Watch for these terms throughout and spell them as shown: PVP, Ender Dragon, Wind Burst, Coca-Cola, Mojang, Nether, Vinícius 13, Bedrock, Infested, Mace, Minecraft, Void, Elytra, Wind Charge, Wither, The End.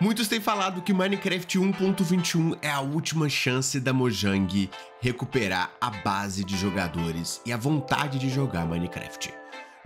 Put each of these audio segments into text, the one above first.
Muitos têm falado que Minecraft 1.21 é a última chance da Mojang recuperar a base de jogadores e a vontade de jogar Minecraft.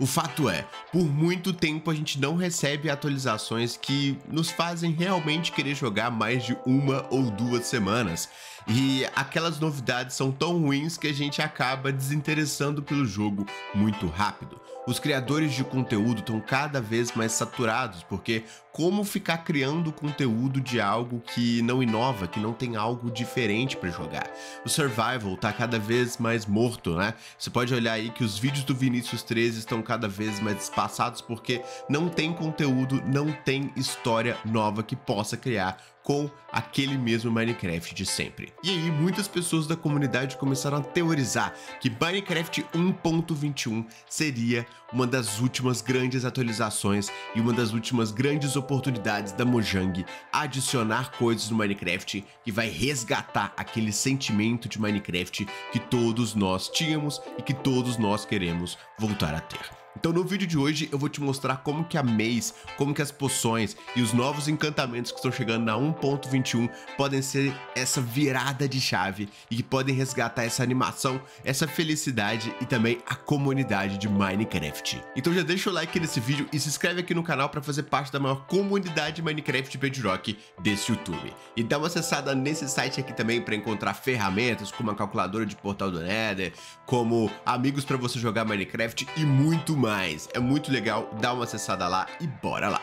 O fato é, por muito tempo a gente não recebe atualizações que nos fazem realmente querer jogar mais de uma ou duas semanas, e aquelas novidades são tão ruins que a gente acaba desinteressando pelo jogo muito rápido. Os criadores de conteúdo estão cada vez mais saturados, porque como ficar criando conteúdo de algo que não inova, que não tem algo diferente para jogar? O survival tá cada vez mais morto, né? Você pode olhar aí que os vídeos do Vinícius 13 estão cada vez mais espaçados porque não tem conteúdo, não tem história nova que possa criar com aquele mesmo Minecraft de sempre. E aí muitas pessoas da comunidade começaram a teorizar que Minecraft 1.21 seria uma das últimas grandes atualizações e uma das últimas grandes oportunidades da Mojang adicionar coisas no Minecraft que vai resgatar aquele sentimento de Minecraft que todos nós tínhamos e que todos nós queremos voltar a ter. Então no vídeo de hoje eu vou te mostrar como que a Mace, como que as poções e os novos encantamentos que estão chegando na 1.21 podem ser essa virada de chave e que podem resgatar essa animação, essa felicidade e também a comunidade de Minecraft. Então já deixa o like nesse vídeo e se inscreve aqui no canal para fazer parte da maior comunidade Minecraft Bedrock desse YouTube. E dá uma acessada nesse site aqui também para encontrar ferramentas como a calculadora de portal do Nether, como amigos para você jogar Minecraft e muito mais. É muito legal, dá uma acessada lá e bora lá.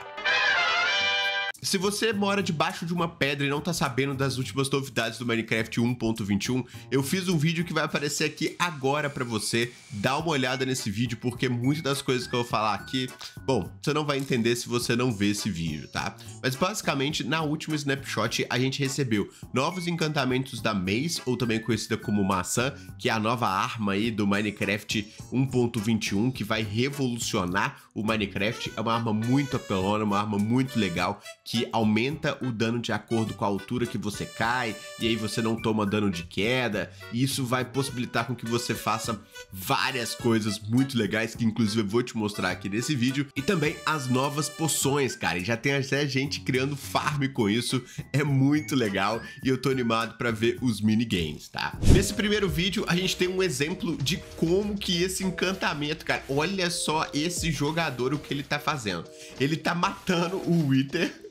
Se você mora debaixo de uma pedra e não tá sabendo das últimas novidades do Minecraft 1.21, eu fiz um vídeo que vai aparecer aqui agora pra você. Dá uma olhada nesse vídeo, porque muitas das coisas que eu vou falar aqui, bom, você não vai entender se você não vê esse vídeo, tá? Mas basicamente, na última snapshot, a gente recebeu novos encantamentos da Mace, ou também conhecida como maçã, que é a nova arma aí do Minecraft 1.21, que vai revolucionar o Minecraft. É uma arma muito apelona, uma arma muito legal, que aumenta o dano de acordo com a altura que você cai, e aí você não toma dano de queda, e isso vai possibilitar com que você faça várias coisas muito legais, que inclusive eu vou te mostrar aqui nesse vídeo, e também as novas poções, cara, e já tem até gente criando farm com isso, é muito legal, e eu tô animado pra ver os minigames, tá? Nesse primeiro vídeo, a gente tem um exemplo de como que esse encantamento, cara, olha só esse jogador, o que ele tá fazendo, ele tá matando o Wither.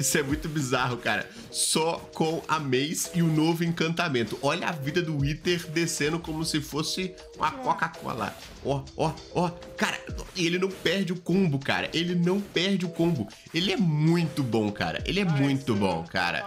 Isso é muito bizarro, cara. Só com a Mace e o novo encantamento. Olha a vida do Wither descendo como se fosse uma Coca-Cola. Ó, ó, ó. Cara, ele não perde o combo, cara. Ele não perde o combo. Ele é muito bom, cara. Ele é muito bom, cara.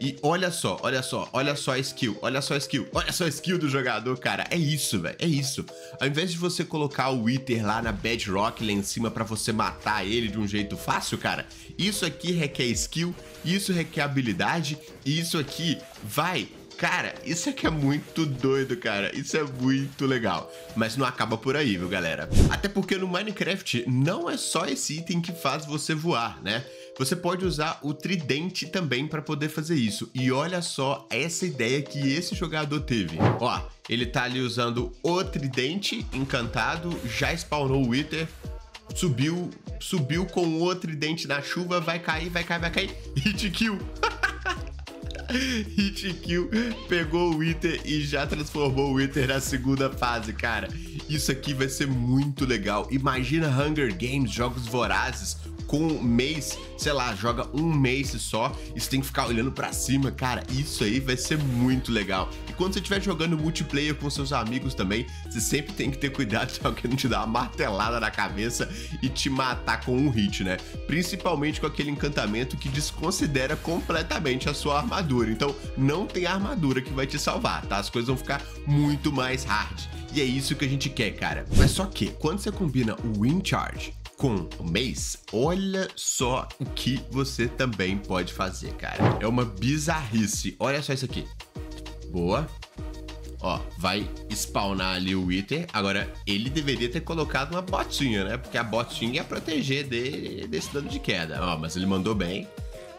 E olha só, olha só. Olha só a skill. Olha só a skill. Olha só a skill do jogador, cara. É isso, velho. É isso. Ao invés de você colocar o Wither lá na Bedrock, lá em cima, pra você matar ele de um jeito fácil, cara, isso aqui requer skill, isso requer habilidade, e isso aqui vai... Cara, isso aqui é muito doido, cara. Isso é muito legal. Mas não acaba por aí, viu, galera? Até porque no Minecraft não é só esse item que faz você voar, né? Você pode usar o tridente também para poder fazer isso. E olha só essa ideia que esse jogador teve. Ó, ele tá ali usando o tridente encantado, já spawnou o Wither, subiu com outro tridente na chuva, vai cair, vai cair, vai cair, hit kill, hit kill, pegou o Wither e já transformou o Wither na segunda fase, cara, isso aqui vai ser muito legal, imagina Hunger Games, jogos vorazes, com Mace, sei lá, joga um Mace só, e você tem que ficar olhando pra cima, cara, isso aí vai ser muito legal. E quando você estiver jogando multiplayer com seus amigos também, você sempre tem que ter cuidado se alguém não te dar uma martelada na cabeça e te matar com um hit, né? Principalmente com aquele encantamento que desconsidera completamente a sua armadura, então não tem armadura que vai te salvar, tá? As coisas vão ficar muito mais hard, e é isso que a gente quer, cara. Mas só que, quando você combina o Wind Charge com o Mace, olha só o que você também pode fazer, cara. É uma bizarrice. Olha só isso aqui. Boa. Ó, vai spawnar ali o Wither. Agora, ele deveria ter colocado uma botinha, né? Porque a botinha ia proteger dele desse dano de queda. Ó, mas ele mandou bem.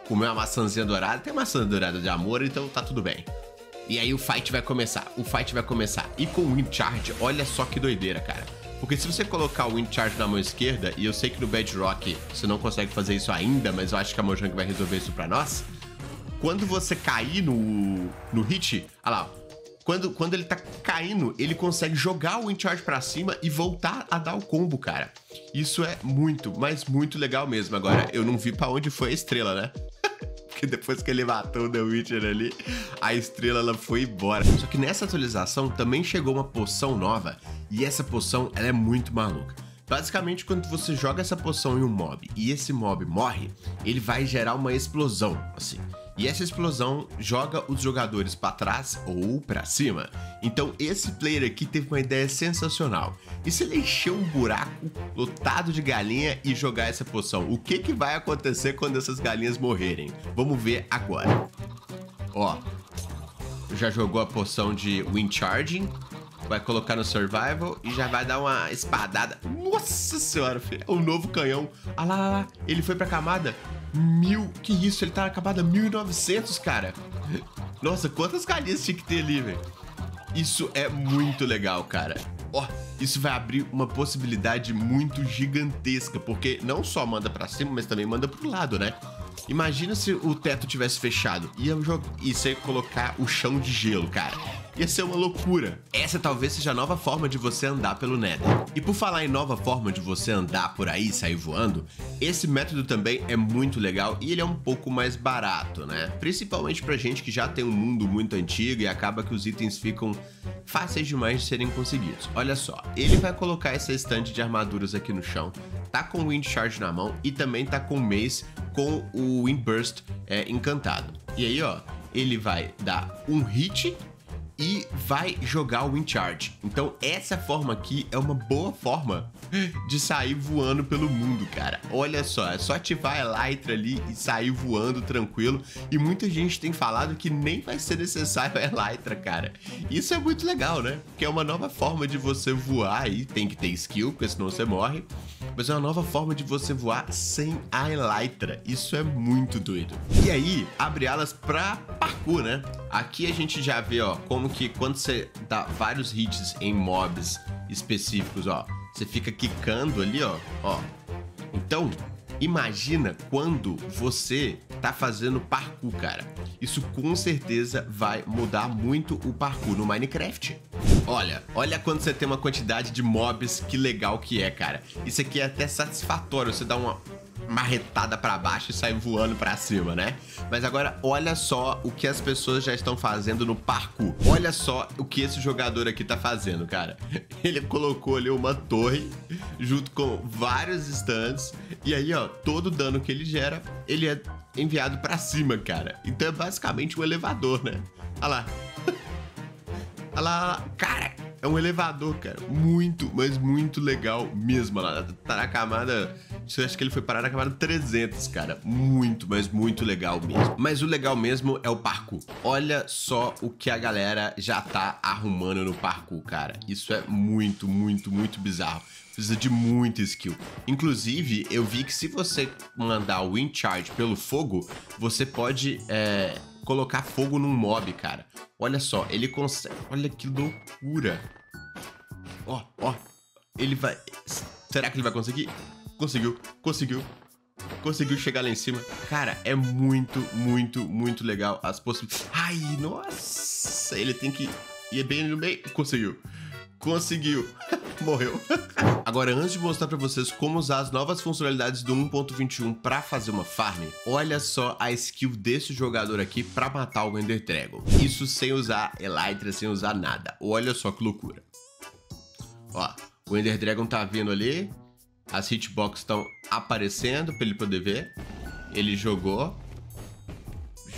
Comeu uma maçãzinha dourada. Tem maçã dourada de amor, então tá tudo bem. E aí o fight vai começar. O fight vai começar. E com o Wind Charge, olha só que doideira, cara. Porque se você colocar o Wind Charge na mão esquerda, e eu sei que no Bedrock você não consegue fazer isso ainda, mas eu acho que a Mojang vai resolver isso pra nós. Quando você cair no hit, olha lá, quando ele tá caindo, ele consegue jogar o Wind Charge pra cima e voltar a dar o combo, cara. Isso é muito, mas muito legal mesmo. Agora, eu não vi pra onde foi a estrela, né? Porque depois que ele matou o The Wither ali, a estrela ela foi embora. Só que nessa atualização também chegou uma poção nova, e essa poção ela é muito maluca. Basicamente, quando você joga essa poção em um mob e esse mob morre, ele vai gerar uma explosão, assim. E essa explosão joga os jogadores para trás ou para cima. Então esse player aqui teve uma ideia sensacional. E se ele encher um buraco lotado de galinha e jogar essa poção, o que vai acontecer quando essas galinhas morrerem? Vamos ver agora. Ó, já jogou a poção de Wind Charging, vai colocar no Survival e já vai dar uma espadada. Nossa senhora, filho, é um novo canhão. Ah lá, lá, lá, ele foi pra camada 1000, que isso, ele tá na camada 1900, cara. Nossa, quantas galinhas tinha que ter ali, velho. Isso é muito legal, cara. Ó, isso vai abrir uma possibilidade muito gigantesca, porque não só manda pra cima, mas também manda pro lado, né? Imagina se o teto tivesse fechado e você colocar o chão de gelo, cara. Ia ser uma loucura. Essa talvez seja a nova forma de você andar pelo Nether. E por falar em nova forma de você andar por aí, sair voando, esse método também é muito legal e ele é um pouco mais barato, né? Principalmente pra gente que já tem um mundo muito antigo e acaba que os itens ficam fáceis demais de serem conseguidos. Olha só, ele vai colocar essa estante de armaduras aqui no chão, tá com o Wind Charge na mão e também tá com o Mace com o Wind Burst encantado. E aí, ó, ele vai dar um hit e vai jogar o Wind Charge. Então essa forma aqui é uma boa forma de sair voando pelo mundo, cara. Olha só, é só ativar a Elytra ali e sair voando tranquilo. E muita gente tem falado que nem vai ser necessário a Elytra, cara. Isso é muito legal, né? Porque é uma nova forma de você voar e tem que ter skill, porque senão você morre. Mas é uma nova forma de você voar sem a Elytra. Isso é muito doido. E aí, abre alas pra parkour, né? Aqui a gente já vê, ó, como que quando você dá vários hits em mobs específicos, ó, você fica quicando ali, ó, ó. Então, imagina quando você tá fazendo parkour, cara. Isso com certeza vai mudar muito o parkour no Minecraft. Olha quando você tem uma quantidade de mobs, que legal que é, cara. Isso aqui é até satisfatório, você dá uma marretada pra baixo e sai voando pra cima, né? Mas agora olha só o que as pessoas já estão fazendo no parkour. Olha só o que esse jogador aqui tá fazendo, cara. Ele colocou ali uma torre junto com vários stands e aí, ó, todo o dano que ele gera, ele é enviado pra cima, cara. Então é basicamente um elevador, né? Olha lá. Olha lá, cara. É um elevador, cara, muito, mas muito legal mesmo. Lá tá na camada, eu acho que ele foi parar na camada 300, cara. Muito, mas muito legal mesmo. Mas o legal mesmo é o parkour. Olha só o que a galera já tá arrumando no parkour, cara. Isso é muito, muito, muito bizarro. Precisa de muita skill. Inclusive, eu vi que se você mandar o Wind Charge pelo fogo, você pode colocar fogo num mob, cara. Olha só, ele consegue... Olha que loucura. Ó, ó. Ele vai... Será que ele vai conseguir? Conseguiu, conseguiu. Conseguiu chegar lá em cima. Cara, é muito, muito, muito legal as possibilidades. Ai, nossa. Ele tem que ir bem no meio. Conseguiu. Conseguiu. Morreu. Agora, antes de mostrar pra vocês como usar as novas funcionalidades do 1.21 pra fazer uma farm, olha só a skill desse jogador aqui pra matar o Ender Dragon. Isso sem usar Elytra, sem usar nada. Olha só que loucura. Ó, o Ender Dragon tá vindo ali, as hitbox estão aparecendo pra ele poder ver. Ele jogou.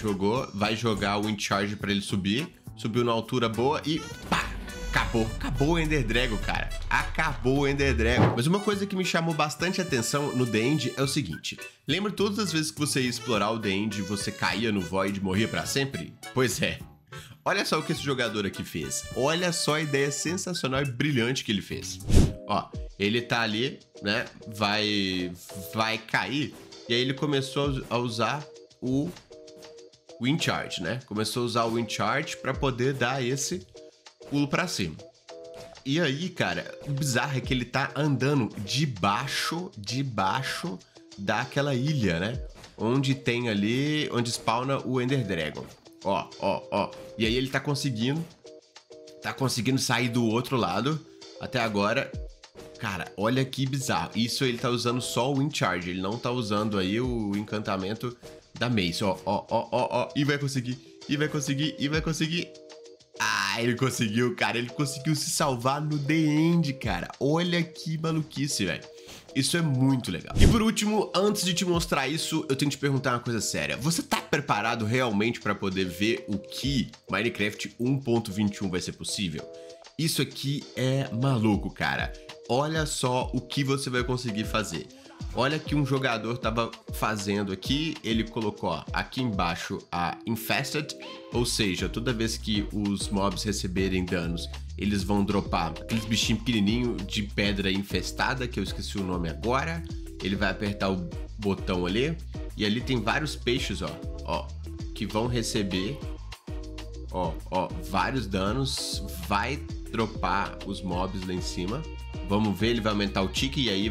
Jogou. Vai jogar o Wind Charge pra ele subir. Subiu na altura boa e... pá! Acabou, acabou o Ender Dragon, cara. Acabou o Ender Dragon. Mas uma coisa que me chamou bastante atenção no The End é o seguinte. Lembra todas as vezes que você ia explorar o The End e você caía no Void e morria pra sempre? Pois é. Olha só o que esse jogador aqui fez. Olha só a ideia sensacional e brilhante que ele fez. Ó, ele tá ali, né? Vai cair. E aí ele começou a usar o Wind Charge, né? Começou a usar o Wind Charge pra poder dar esse... pulo pra cima. E aí, cara, o bizarro é que ele tá andando debaixo daquela ilha, né? Onde tem ali, onde spawna o Ender Dragon. Ó, ó, ó. E aí ele tá conseguindo sair do outro lado até agora. Cara, olha que bizarro. Isso ele tá usando só o Wind Charge, ele não tá usando aí o encantamento da Mace. Ó, ó, ó, ó, ó. E vai conseguir, e vai conseguir, e vai conseguir. Ah, ele conseguiu, cara. Ele conseguiu se salvar no The End, cara. Olha que maluquice, velho. Isso é muito legal. E por último, antes de te mostrar isso, eu tenho que te perguntar uma coisa séria. Você tá preparado realmente para poder ver o que Minecraft 1.21 vai ser possível? Isso aqui é maluco, cara. Olha só o que você vai conseguir fazer. Olha que um jogador tava fazendo aqui, ele colocou ó, aqui embaixo a Infested, ou seja, toda vez que os mobs receberem danos, eles vão dropar aqueles bichinhos pequenininhos de pedra infestada, que eu esqueci o nome agora. Ele vai apertar o botão ali, e ali tem vários peixes, ó, ó, que vão receber, ó, ó, vários danos, vai dropar os mobs lá em cima. Vamos ver, ele vai aumentar o tique e aí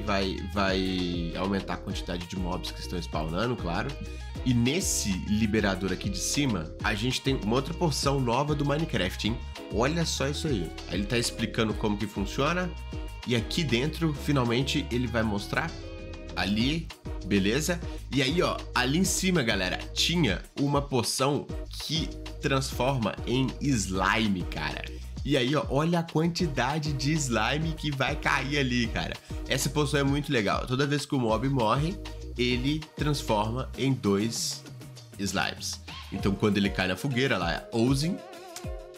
vai aumentar a quantidade de mobs que estão spawnando, claro. E nesse liberador aqui de cima, a gente tem uma outra porção nova do Minecraft, hein? Olha só isso aí. Aí ele tá explicando como que funciona. E aqui dentro, finalmente, ele vai mostrar ali, beleza? E aí, ó, ali em cima, galera, tinha uma porção que transforma em slime, cara. E aí, ó, olha a quantidade de slime que vai cair ali, cara. Essa poção é muito legal. Toda vez que o mob morre, ele transforma em 2 slimes. Então, quando ele cai na fogueira lá, Ouzin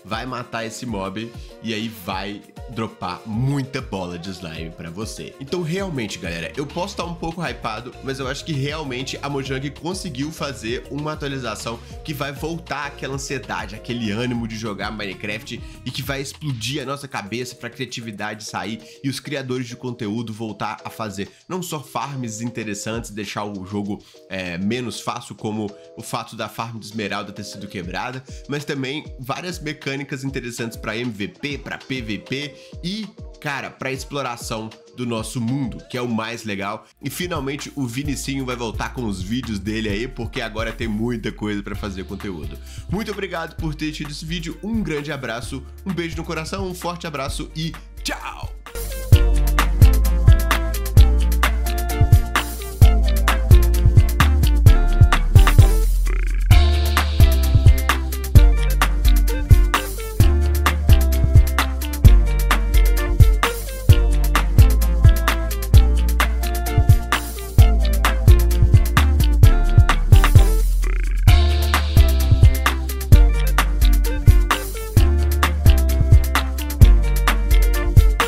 vai matar esse mob e aí vai dropar muita bola de slime pra você. Então, realmente, galera, eu posso estar um pouco hypado, mas eu acho que realmente a Mojang conseguiu fazer uma atualização que vai voltar aquela ansiedade, aquele ânimo de jogar Minecraft e que vai explodir a nossa cabeça pra criatividade sair e os criadores de conteúdo voltar a fazer não só farms interessantes, deixar o jogo menos fácil, como o fato da farm de esmeralda ter sido quebrada, mas também várias mecânicas interessantes pra MVP, pra PVP, e, cara, para exploração do nosso mundo, que é o mais legal. E finalmente o Vinicinho vai voltar com os vídeos dele aí, porque agora tem muita coisa para fazer conteúdo. Muito obrigado por ter tido esse vídeo, um grande abraço, um beijo no coração, um forte abraço e tchau!